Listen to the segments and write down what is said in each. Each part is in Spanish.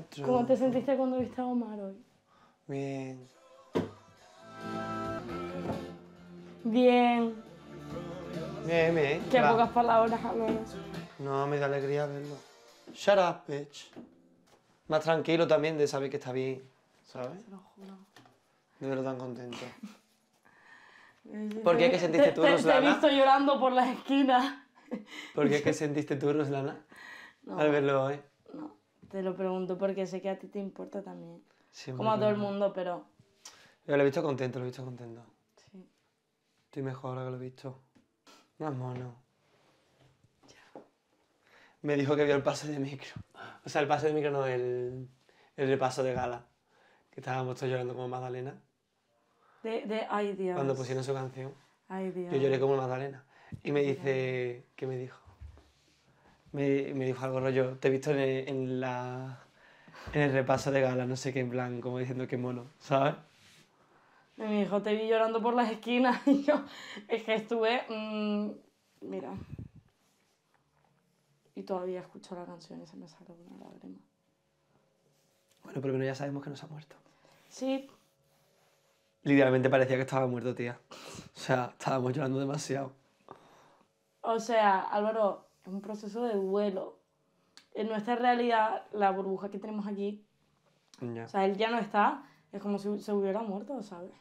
nosotros. ¿Cómo te sentiste cuando viste a Omar hoy? Bien. Bien. Bien, bien. Qué pocas palabras, Álvaro. No, me da alegría verlo. Shut up, bitch. Más tranquilo también de saber que está bien, ¿sabes? Te lo juro. De verlo tan contento. ¿Por qué? ¿Qué sentiste tú, Ruslana? Te he visto llorando por las esquinas. ¿Por qué? ¿Qué sentiste tú, Ruslana? No, al verlo hoy. No, te lo pregunto porque sé que a ti te importa también. Sí, como a todo el mundo, pero... Yo lo he visto contento, lo he visto contento. Sí. Estoy mejor ahora que lo he visto. Más mono. Ya. Me dijo que vio el pase de micro. O sea, el pase de micro no, el repaso de gala. Que estábamos todos llorando como Magdalena. Ay, Dios. Cuando pusieron su canción. Ay, Dios. Yo lloré como Magdalena. Y me dice... ¿Qué me dijo? Me dijo algo rollo, te he visto en el repaso de gala, no sé qué, en plan, como diciendo qué mono, ¿sabes? Y me dijo, te vi llorando por las esquinas y yo, es que estuve... mira. Y todavía escucho la canción y se me sale una lágrima. Bueno, pero ya sabemos que nos ha muerto. Sí. Literalmente parecía que estaba muerto, tía. O sea, estábamos llorando demasiado. O sea, Álvaro, es un proceso de duelo. En nuestra realidad, la burbuja que tenemos aquí, yeah. O sea, él ya no está, es como si se hubiera muerto, ¿sabes?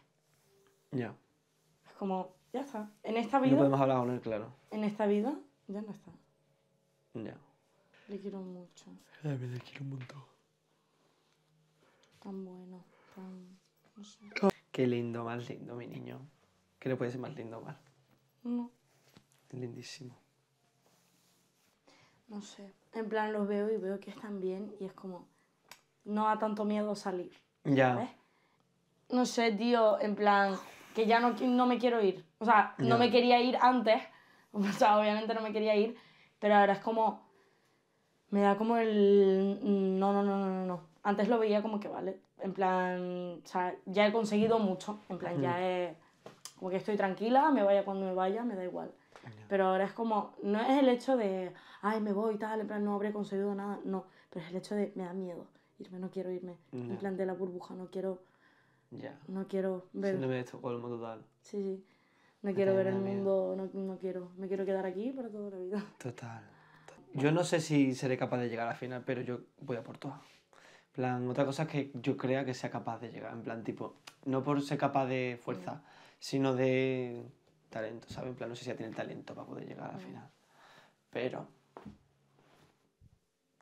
Ya. Yeah. Es como, ya está. En esta vida... No podemos hablar con él, claro. En esta vida, ya no está. Ya. Yeah. Le quiero mucho. Le quiero un montón. Tan bueno, tan... No sé. Qué lindo, más lindo, mi niño. ¿Qué le puede ser más lindo, Omar? No. Lindísimo. No sé, en plan los veo y veo que están bien y es como... No da tanto miedo salir, ya. ¿Sabes? No sé, tío, en plan que ya no me quiero ir. O sea, ya. No me quería ir antes, o sea, obviamente no me quería ir, pero ahora es como... Me da como el... No. Antes lo veía como que vale, en plan... O sea, ya he conseguido mucho, en plan ya he... Como que estoy tranquila, me vaya cuando me vaya, me da igual. Pero ahora es como, no es el hecho de, ay, me voy y tal, en plan, no habré conseguido nada, no. Pero es el hecho de, me da miedo irme, no quiero irme. No. En plan de la burbuja, no quiero, no quiero ver... Síndrome de Estocolmo total. Sí, sí. No quiero ver el mundo, no quiero. Me quiero quedar aquí para toda la vida. Total. Yo no sé si seré capaz de llegar a la final, pero yo voy a por todas. En plan, otra cosa es que yo crea que sea capaz de llegar, en plan, tipo, no por ser capaz de fuerza, sino de... talento, ¿sabes? En plan, no sé si ya tiene el talento para poder llegar a la final. Pero...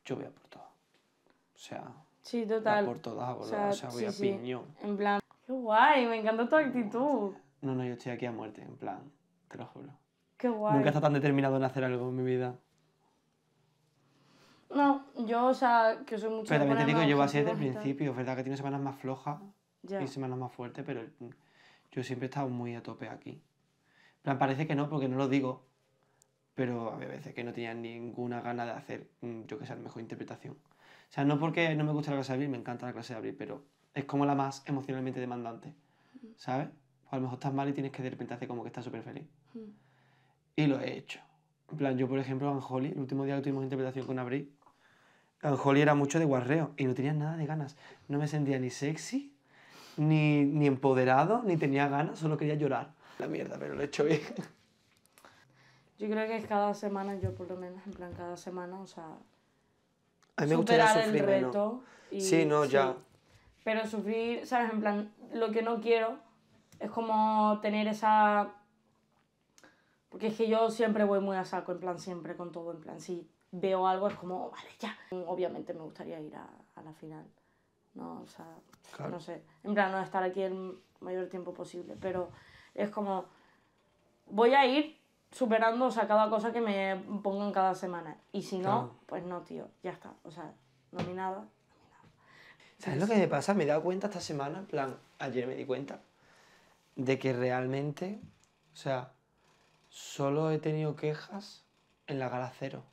yo voy a por todo. O sea... Sí, total. Voy a por todas, boludo. O sea, voy a piñón. En plan... ¡Qué guay! Me encanta tu actitud. No, yo estoy aquí a muerte, en plan. Te lo juro. ¡Qué guay! Nunca he estado tan determinado en hacer algo en mi vida. No, yo, o sea, que soy mucho... Pero también te digo, yo así desde el principio. Es verdad que tiene semanas más flojas y semanas más fuertes, pero yo siempre he estado muy a tope aquí. Me parece que no, porque no lo digo, pero había veces que no tenía ninguna gana de hacer, yo que sé, la mejor interpretación. O sea, no porque no me gusta la clase de abril, me encanta la clase de abril, pero es como la más emocionalmente demandante, ¿sabes? Pues a lo mejor estás mal y tienes que de repente hacer como que estás súper feliz. Y lo he hecho. En plan, yo por ejemplo, Anjoli, el último día que tuvimos interpretación con Abril, Anjoli era mucho de guarreo y no tenía nada de ganas. No me sentía ni sexy, ni empoderado, ni tenía ganas, solo quería llorar. La mierda, pero lo he hecho bien. Yo creo que cada semana, yo por lo menos, en plan, cada semana, o sea... A mí me gustaría sufrir, el reto. ¿No? Y, sí, ya. Pero sufrir, ¿sabes? En plan, lo que no quiero es como tener esa... Porque es que yo siempre voy muy a saco, en plan, siempre con todo, en plan, si veo algo es como, vale, ya. Obviamente me gustaría ir a la final, ¿no? O sea, claro. No sé. En plan, no estar aquí el mayor tiempo posible, pero... Es como, voy a ir superando, o sea, cada cosa que me pongan cada semana. Y si no, pues no, tío, ya está. O sea, nominada. ¿Sabes lo que me pasa? Me he dado cuenta esta semana, en plan, ayer me di cuenta, de que realmente, o sea, solo he tenido quejas en la gala cero.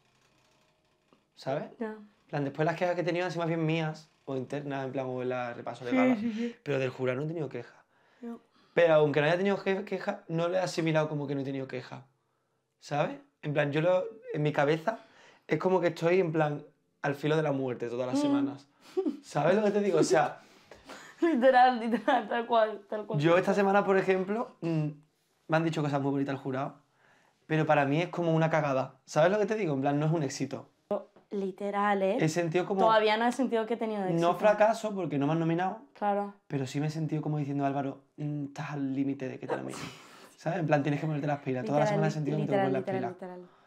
¿Sabes? Ya. En plan, después las quejas que he tenido han sido más bien mías, o internas, en plan, o en la repaso de gala. Sí. Pero del jurado no he tenido quejas. No. Pero aunque no haya tenido quejas, no le he asimilado como que no he tenido quejas, ¿sabes? En plan, en mi cabeza es como que estoy en plan al filo de la muerte todas las semanas. ¿Sabes lo que te digo? O sea... literal, literal, tal cual, tal cual. Yo esta semana, por ejemplo, me han dicho cosas muy bonitas al jurado, pero para mí es como una cagada. ¿Sabes lo que te digo? En plan, no es un éxito. Literal, ¿eh? He sentido como... todavía no he sentido que he tenido éxito. No fracaso, porque no me han nominado. Claro. Pero sí me he sentido como diciendo, Álvaro, estás al límite de que te nominen. ¿Sabes? En plan, tienes que ponerte las pilas. Toda la semana he sentido que te pones las pilas. Literal.